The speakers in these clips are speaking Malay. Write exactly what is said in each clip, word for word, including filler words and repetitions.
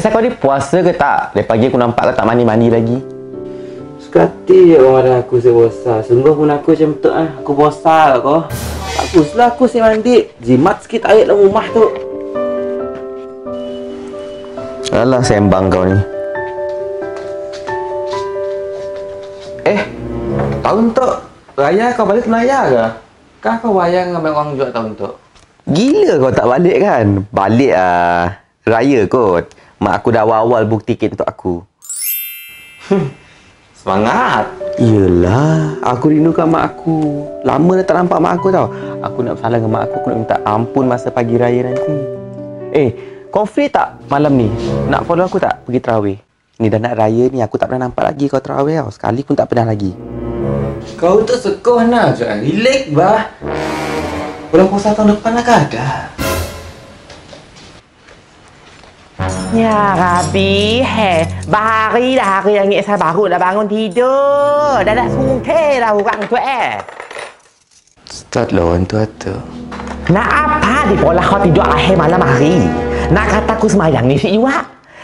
saya kau ni puasa ke tak? Dari pagi aku nampak tak mandi-mandi lagi. Sekati je orang ada aku saya puasa. Sungguh pun aku macam tu ah. Aku puasa lah kau. Aku setelah aku saya mandi. Jimat sikit air dalam rumah tu. Alah sembang kau ni. Eh, tahun tu raya kau balik Melaya ke? Kah kau wayang dengan orang jual tahun tu? Gila kau tak balik kan? Balik ah raya kot. Mak aku dah awal-awal buktikan untuk aku. Semangat. Iyalah, aku rindukan mak aku. Lama dah tak nampak mak aku tau. Aku nak salah dengan mak aku, aku nak minta ampun masa pagi raya nanti. Eh, kau free tak malam ni? Nak follow aku tak pergi tarawih? Ni dah nak raya ni, aku tak pernah nampak lagi kau tarawih tau. Sekali pun tak pernah lagi. Kau tu sekoh nak je. Relax bah. Bulan puasa tahun depan nak ada. Ya Rabbi, heh, bahari dah hari langit saya baru dah bangun tidur. Dah dah sungkeh dah orang tu eh. Start lawan tu tu. Nak apa di pola kau tidur akhir malam hari? Nak kata ku semayang ni si Iwa?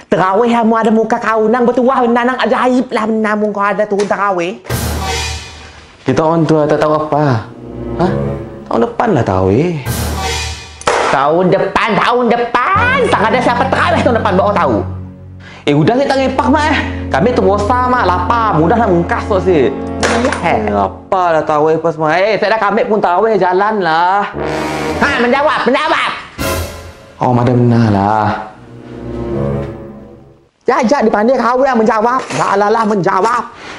Terawih kamu ada muka kau nang bertuah benanang ajaib lah benamung kau ada turun terawih. Kita orang tua tak tahu apa. Hah? Tahun depan lah tarawih. Tahun depan, tahun depan. Tak ada siapa tarawih tahun depan bawa tahu. Eh, udah ni tak ngepak mak eh. Kami tu puasa mak, lapar. Mudah nak mengkas tu sih. Eh, lapar lah tarawih pas mak. Eh, saya dah kami pun tarawih jalan lah. Ha, menjawab, menjawab. Oh, madam benar lah. Jajak dipandai kau yang menjawab. Lah lah lah menjawab.